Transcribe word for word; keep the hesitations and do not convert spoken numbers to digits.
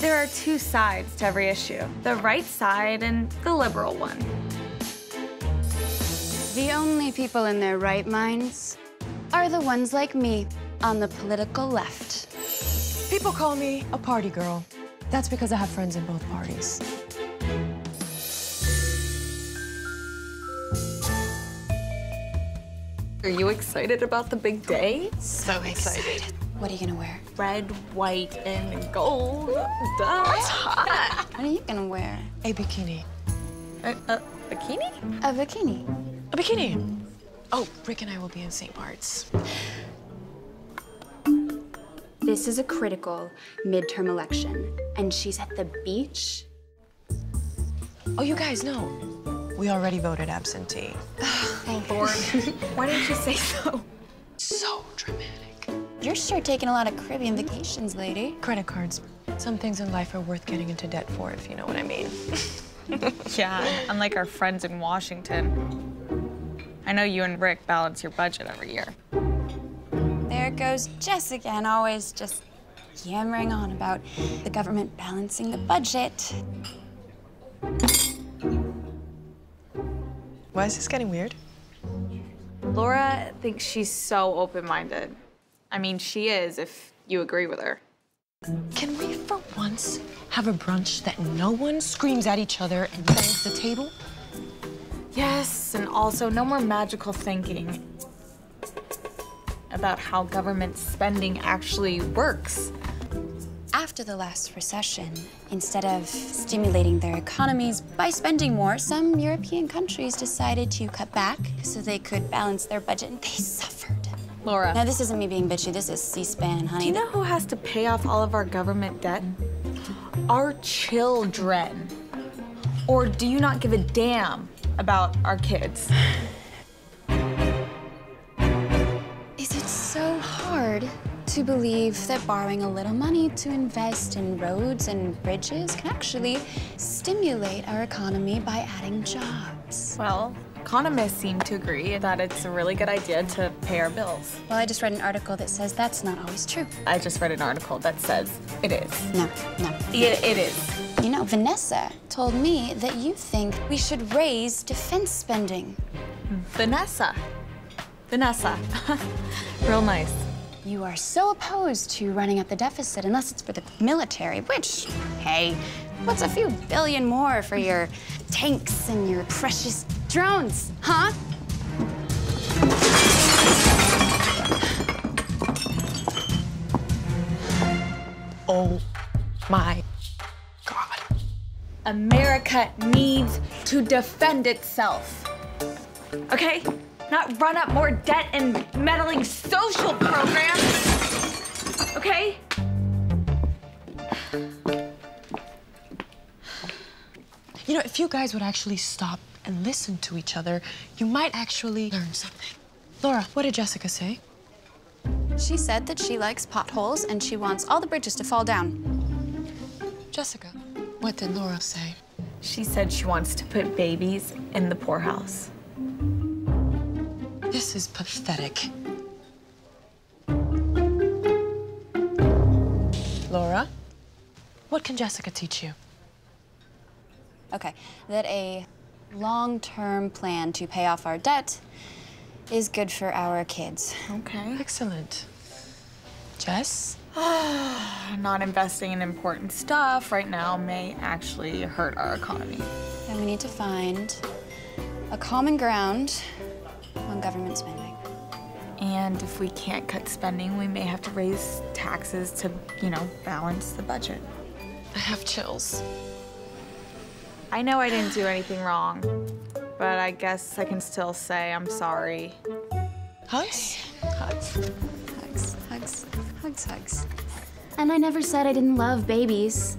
There are two sides to every issue, the right side and the liberal one. The only people in their right minds are the ones like me on the political left. People call me a party girl. That's because I have friends in both parties. Are you excited about the big day? So excited. excited. What are you gonna wear? Red, white, and gold. Duh. That's hot. What are you gonna wear? A bikini. A, a bikini? A bikini. A bikini. Oh, Rick and I will be in Saint Bart's. This is a critical midterm election, and she's at the beach. Oh, you guys know. We already voted absentee. Thank Lord. Why didn't you say so? So dramatic. You're sure taking a lot of Caribbean vacations, lady. Credit cards. Some things in life are worth getting into debt for, if you know what I mean. Yeah, unlike our friends in Washington. I know you and Rick balance your budget every year. There goes Jessica, and always just yammering on about the government balancing the budget. Why is this getting weird? Laura thinks she's so open-minded. I mean, she is, if you agree with her. Can we, for once, have a brunch that no one screams at each other and bangs the table? Yes, and also no more magical thinking about how government spending actually works. After the last recession, instead of stimulating their economies by spending more, some European countries decided to cut back so they could balance their budget, and they suffered. Laura. Now, this isn't me being bitchy. This is C-SPAN, honey. Do you know who has to pay off all of our government debt? Our children. Or do you not give a damn about our kids? So hard to believe that borrowing a little money to invest in roads and bridges can actually stimulate our economy by adding jobs. Well, economists seem to agree that it's a really good idea to pay our bills. Well, I just read an article that says that's not always true. I just read an article that says it is. No, no. It, it is. You know, Vanessa told me that you think we should raise defense spending. Vanessa. Vanessa. Real nice. You are so opposed to running up the deficit unless it's for the military, which, hey, what's a few billion more for your tanks and your precious drones, huh? Oh my God. America needs to defend itself, okay? Not run up more debt and meddling social programs, okay? You know, if you guys would actually stop and listen to each other, you might actually learn something. Laura, what did Jessica say? She said that she likes potholes and she wants all the bridges to fall down. Jessica, what did Laura say? She said she wants to put babies in the poorhouse. This is pathetic. Laura, what can Jessica teach you? Okay, that a long-term plan to pay off our debt is good for our kids. Okay. Excellent. Jess? Not investing in important stuff right now may actually hurt our economy. And we need to find a common ground on government spending. And if we can't cut spending, we may have to raise taxes to, you know, balance the budget. I have chills. I know I didn't do anything wrong, but I guess I can still say I'm sorry. Hugs? Hugs. Hugs, hugs, hugs, hugs. And I never said I didn't love babies.